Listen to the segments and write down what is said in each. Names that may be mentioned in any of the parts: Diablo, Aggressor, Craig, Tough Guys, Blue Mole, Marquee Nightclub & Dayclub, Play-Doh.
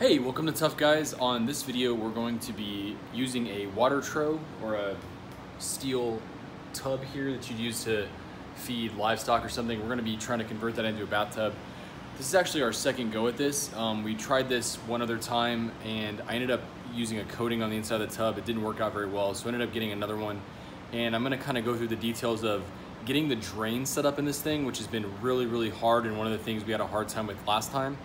Hey, welcome to Tough Guys. On this video, we're going to be using a water trough or a steel tub here that you'd use to feed livestock or something. We're gonna be trying to convert that into a bathtub. This is actually our second go at this. We tried this one other time and I ended up using a coating on the inside of the tub. It didn't work out very well, so I ended up getting another one. And I'm gonna kind of go through the details of getting the drain set up in this thing, which has been really hard and one of the things we had a hard time with last time.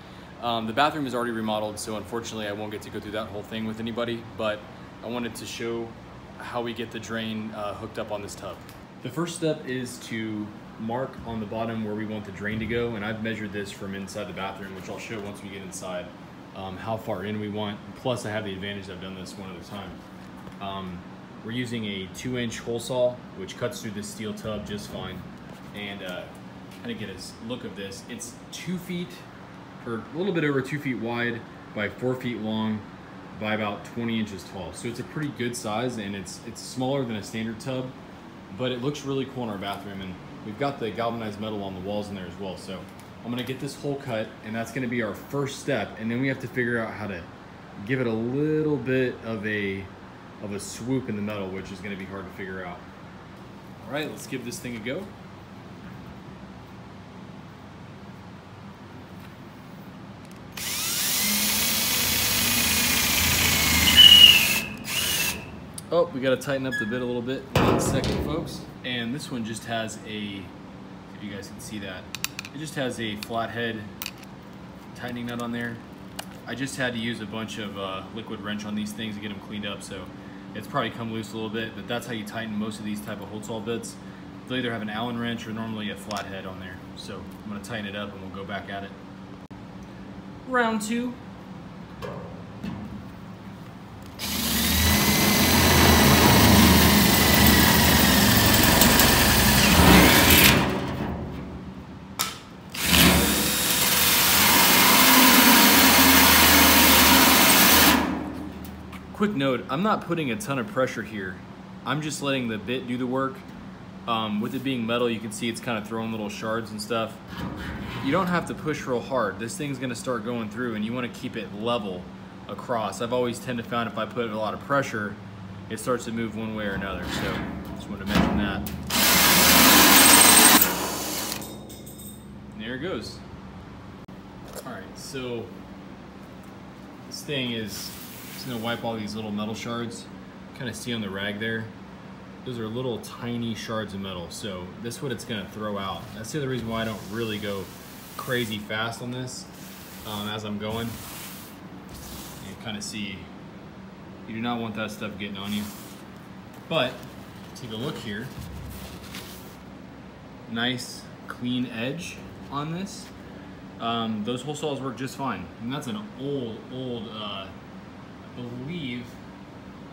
The bathroom is already remodeled, so unfortunately I won't get to go through that whole thing with anybody, but I wanted to show how we get the drain hooked up on this tub. The first step is to mark on the bottom where we want the drain to go, and I've measured this from inside the bathroom, which I'll show once we get inside, how far in we want. Plus I have the advantage that I've done this one other time. We're using a 2-inch hole saw, which cuts through this steel tub just fine. And kind of get a look of this. It's 2 feet, or a little bit over 2 feet wide by 4 feet long by about 20 inches tall. So it's a pretty good size, and it's smaller than a standard tub, but it looks really cool in our bathroom. And we've got the galvanized metal on the walls in there as well. So I'm gonna get this hole cut, and that's gonna be our first step. And then we have to figure out how to give it a little bit of a swoop in the metal, which is gonna be hard to figure out. All right, let's give this thing a go. Oh, we gotta tighten up the bit a little bit. 1 second, folks. And this one just has a, if you guys can see that, it just has a flathead tightening nut on there. I just had to use a bunch of liquid wrench on these things to get them cleaned up, so it's probably come loose a little bit, but that's how you tighten most of these type of hole saw bits. They'll either have an Allen wrench or normally a flathead on there. So I'm gonna tighten it up and we'll go back at it. Round two. Quick note, I'm not putting a ton of pressure here. I'm just letting the bit do the work. With it being metal, you can see it's kind of throwing little shards and stuff. You don't have to push real hard. This thing's gonna start going through and you wanna keep it level across. I've always tended to find if I put a lot of pressure, it starts to move one way or another. So just wanted to mention that. And there it goes. All right, so this thing is, I'm gonna wipe all these little metal shards. Kind of see on the rag there, those are little tiny shards of metal, so that's what it's gonna throw out. That's the other reason why I don't really go crazy fast on this as I'm going. You kind of see, you do not want that stuff getting on you. But take a look here, nice clean edge on this. Those hole saws work just fine, and that's an old believe,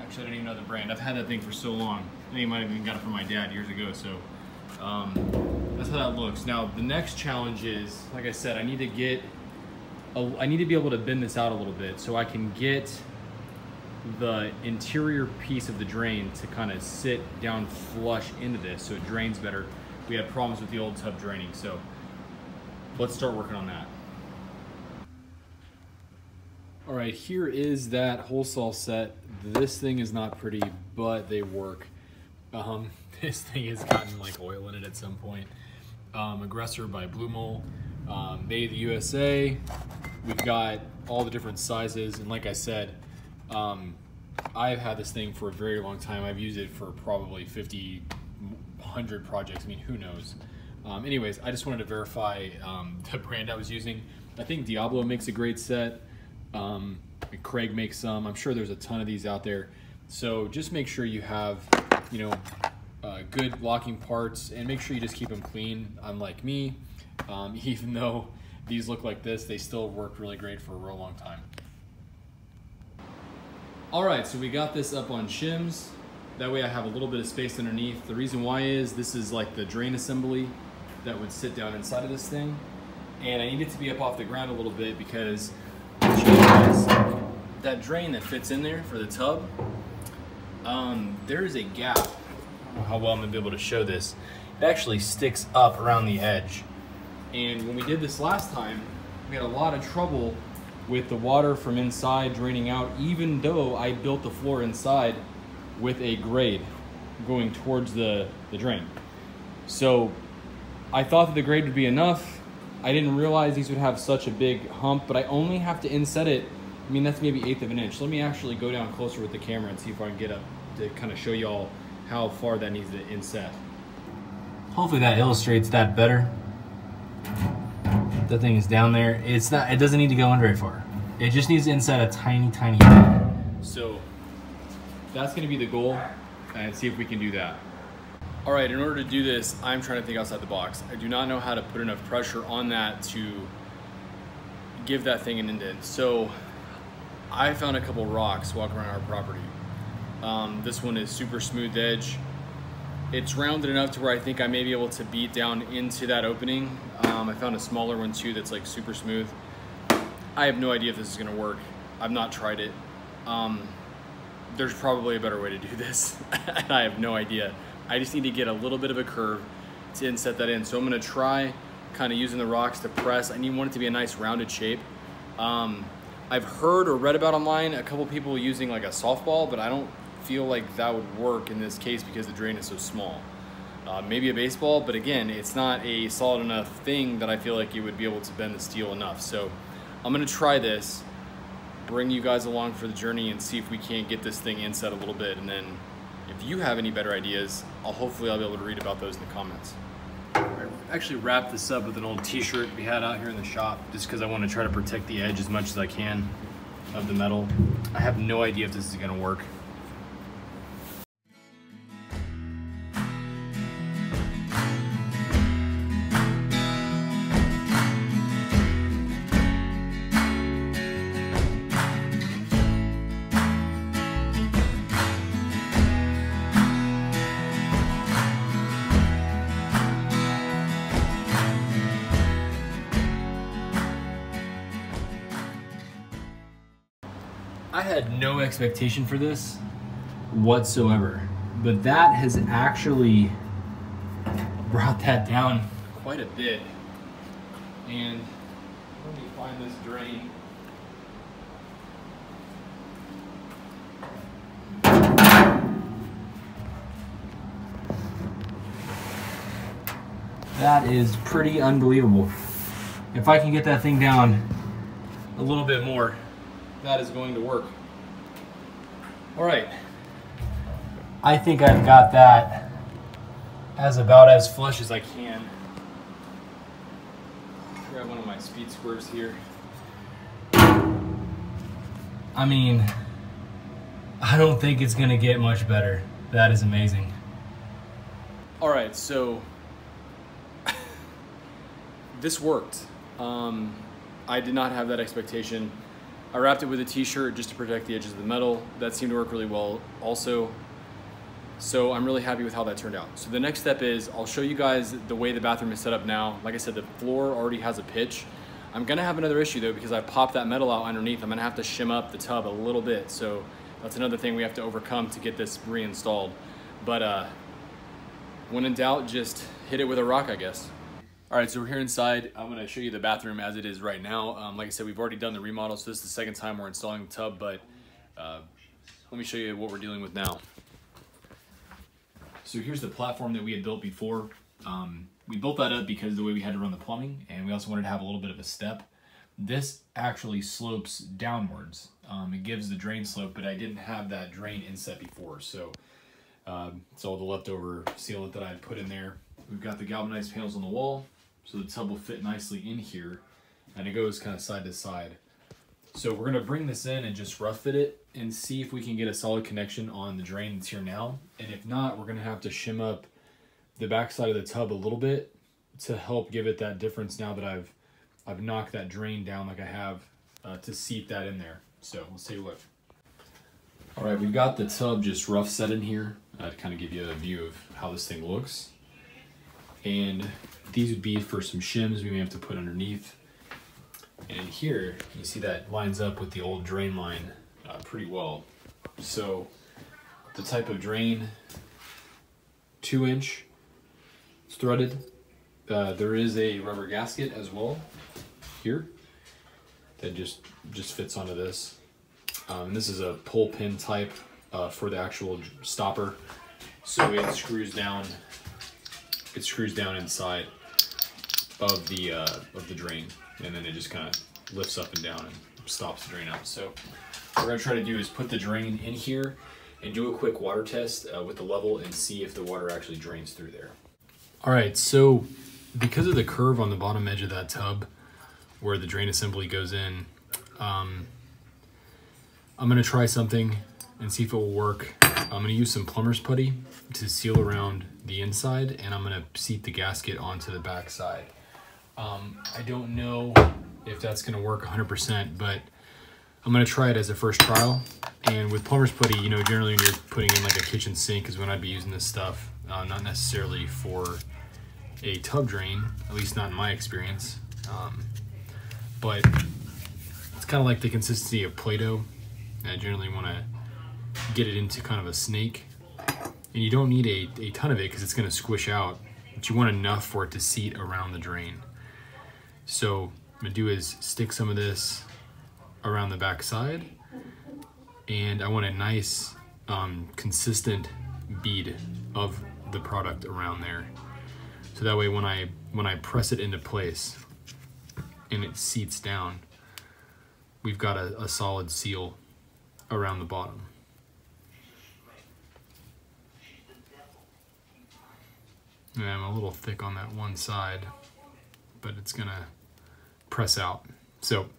actually I don't even know the brand. I've had that thing for so long. I think I might have even got it from my dad years ago, so that's how that looks. Now the next challenge is, like I said, I need to get, I need to be able to bend this out a little bit so I can get the interior piece of the drain to kind of sit down flush into this so it drains better. We had problems with the old tub draining, so let's start working on that. All right, here is that hole saw set. This thing is not pretty, but they work. This thing has gotten like oil in it at some point. Aggressor by Blue Mole, made in the USA. We've got all the different sizes. And like I said, I've had this thing for a very long time. I've used it for probably 50, 100 projects. I mean, who knows? Anyways, I just wanted to verify the brand I was using. I think Diablo makes a great set. Craig makes some. I'm sure there's a ton of these out there, so just make sure you have, you know, good locking parts, and make sure you just keep them clean. Unlike me, even though these look like this, they still work really great for a real long time. All right, so we got this up on shims. That way I have a little bit of space underneath. The reason why is this is like the drain assembly that would sit down inside of this thing, and I need it to be up off the ground a little bit because that drain that fits in there for the tub, there is a gap. I don't know how well I'm gonna be able to show this. It actually sticks up around the edge. And when we did this last time, we had a lot of trouble with the water from inside draining out, even though I built the floor inside with a grade going towards the drain. So I thought that the grade would be enough. I didn't realize these would have such a big hump, but I only have to inset it. I mean, that's maybe 1/8 of an inch. Let me actually go down closer with the camera and see if I can get up to kind of show y'all how far that needs to inset. Hopefully that illustrates that better. The thing is down there. It's not, it doesn't need to go in very far. It just needs to inset a tiny, tiny bit. So that's gonna be the goal, and see if we can do that. All right, in order to do this, I'm trying to think outside the box. I do not know how to put enough pressure on that to give that thing an indent. So I found a couple rocks walking around our property. This one is super smooth edge. It's rounded enough to where I think I may be able to beat down into that opening. I found a smaller one too that's like super smooth. I have no idea if this is gonna work. I've not tried it. There's probably a better way to do this. And I have no idea. I just need to get a little bit of a curve to inset that in. So I'm gonna try kind of using the rocks to press. I need want it to be a nice rounded shape. I've heard or read about online a couple people using like a softball, but I don't feel like that would work in this case because the drain is so small. Maybe a baseball, but again, it's not a solid enough thing that I feel like you would be able to bend the steel enough. So I'm gonna try this, bring you guys along for the journey and see if we can't get this thing inset a little bit. And then if you have any better ideas, hopefully I'll be able to read about those in the comments. I actually wrapped this up with an old t-shirt we had out here in the shop just because I want to try to protect the edge as much as I can of the metal. I have no idea if this is gonna work. I had no expectation for this whatsoever, but that has actually brought that down quite a bit. And let me find this drain. That is pretty unbelievable. If I can get that thing down a little bit more, that is going to work. All right, I think I've got that as about as flush as I can. Grab one of my speed squares here. I mean, I don't think it's gonna get much better. That is amazing. All right, so this worked. I did not have that expectation. I wrapped it with a t-shirt just to protect the edges of the metal. That seemed to work really well also. So I'm really happy with how that turned out. So the next step is I'll show you guys the way the bathroom is set up now. Like I said, the floor already has a pitch. I'm gonna have another issue though because I popped that metal out underneath. I'm gonna have to shim up the tub a little bit. So that's another thing we have to overcome to get this reinstalled. But when in doubt, just hit it with a rock, I guess. All right, so we're here inside. I'm gonna show you the bathroom as it is right now. Like I said, we've already done the remodel, so this is the second time we're installing the tub, but let me show you what we're dealing with now. So here's the platform that we had built before. We built that up because of the way we had to run the plumbing, and we also wanted to have a little bit of a step. This actually slopes downwards. It gives the drain slope, but I didn't have that drain inset before, so it's all the leftover sealant that I had put in there. We've got the galvanized panels on the wall, so the tub will fit nicely in here, and it goes kind of side to side. So we're gonna bring this in and just rough fit it and see if we can get a solid connection on the drain that's here now. And if not, we're gonna have to shim up the backside of the tub a little bit to help give it that difference now that I've knocked that drain down like I have to seat that in there. So let's take a look. All right, we've got the tub just rough set in here to kind of give you a view of how this thing looks. And these would be for some shims we may have to put underneath. And here, you see that lines up with the old drain line pretty well. So the type of drain, 2-inch, it's threaded. There is a rubber gasket as well here. that just fits onto this. This is a pull pin type for the actual stopper, so it screws down. It screws down inside of the drain, and then it just kind of lifts up and down and stops the drain out. So what we're gonna try to do is put the drain in here and do a quick water test with the level and see if the water actually drains through there. All right, so because of the curve on the bottom edge of that tub where the drain assembly goes in, I'm gonna try something and see if it will work. I'm gonna use some plumber's putty to seal around the inside, and I'm gonna seat the gasket onto the back side. I don't know if that's gonna work 100%, but I'm gonna try it as a first trial. And with plumber's putty, you know, generally when you're putting in like a kitchen sink is when I'd be using this stuff, not necessarily for a tub drain, at least not in my experience. But it's kind of like the consistency of Play-Doh. I generally want to get it into kind of a snake, and you don't need a ton of it because it's going to squish out, but you want enough for it to seat around the drain. So what I'm going to do is stick some of this around the back side, and I want a nice consistent bead of the product around there, so that way when I press it into place and it seats down, we've got a solid seal around the bottom. And I'm a little thick on that one side, but it's gonna press out. So I'm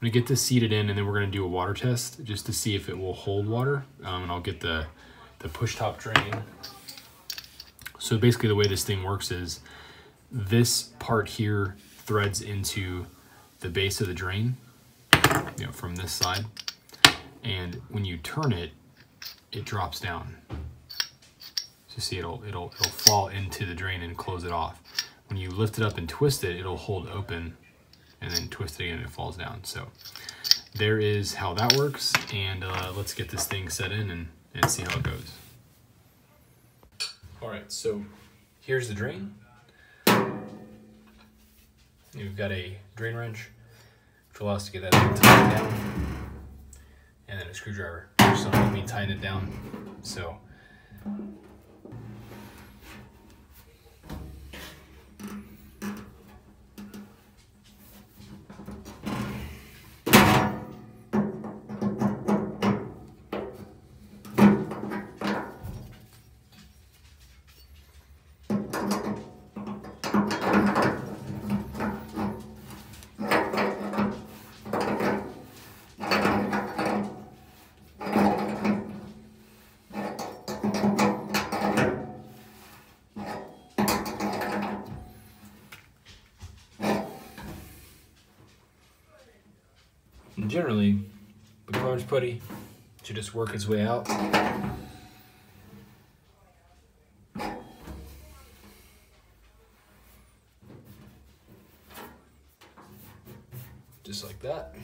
gonna get this seated in, and then we're gonna do a water test just to see if it will hold water. And I'll get the push top drain. So basically the way this thing works is this part here threads into the base of the drain, you know, from this side. And when you turn it, it drops down. So see, it'll fall into the drain and close it off. When you lift it up and twist it, it'll hold open, and then twist it again and it falls down. So there is how that works, and let's get this thing set in and see how it goes. All right, so here's the drain. You've got a drain wrench, which allows us to get that thing tightened down, and then a screwdriver, which will help me tighten it down. So generally, the plumber's putty should just work its way out. Just like that.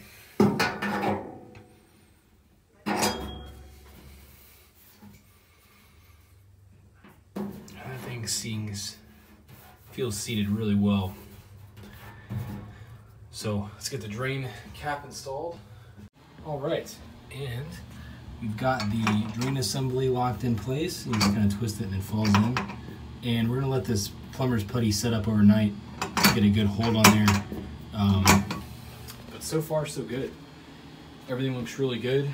That thing feels seated really well. So let's get the drain cap installed. All right, and we've got the drain assembly locked in place. You just kind of twist it and it falls in. And we're gonna let this plumber's putty set up overnight, get a good hold on there. But so far, so good. Everything looks really good.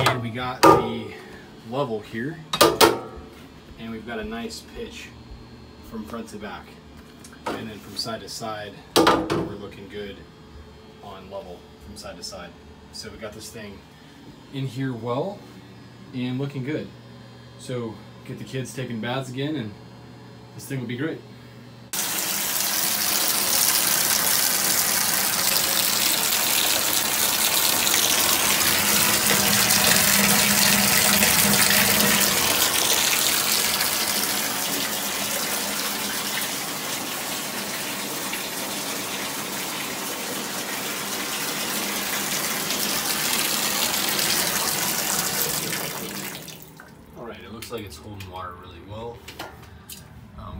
And we got the level here, and we've got a nice pitch from front to back. And then from side to side, we're looking good on level from side to side. So we got this thing in here well and looking good. So get the kids taking baths again, and this thing will be great. Like it's holding water really well.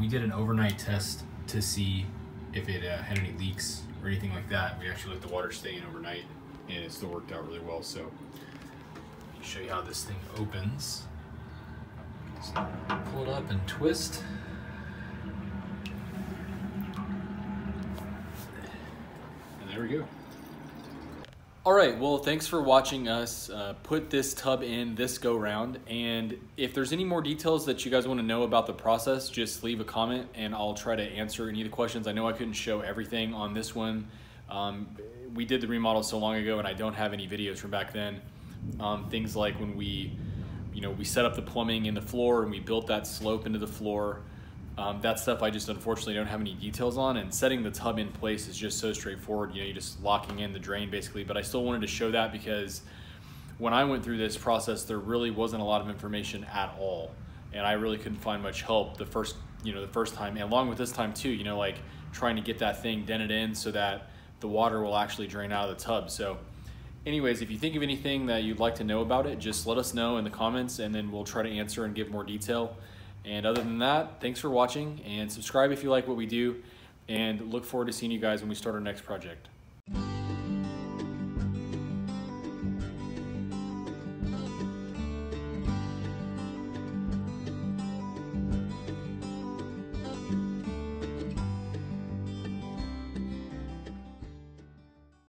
We did an overnight test to see if it had any leaks or anything like that. We actually let the water stay in overnight and it still worked out really well. So let me show you how this thing opens. Just pull it up and twist. And there we go. All right, well, thanks for watching us put this tub in this go round. And if there's any more details that you guys want to know about the process, just leave a comment and I'll try to answer any of the questions. I know I couldn't show everything on this one. We did the remodel so long ago and I don't have any videos from back then. Things like when we set up the plumbing in the floor and we built that slope into the floor. That stuff I just unfortunately don't have any details on, and setting the tub in place is just so straightforward. You know, you're just locking in the drain basically, but I still wanted to show that because when I went through this process, there really wasn't a lot of information at all. And I really couldn't find much help the first, the first time, and along with this time too, like trying to get that thing dented in so that the water will actually drain out of the tub. So anyways, if you think of anything that you'd like to know about it, just let us know in the comments and then we'll try to answer and give more detail. And other than that, thanks for watching and subscribe if you like what we do, and look forward to seeing you guys when we start our next project.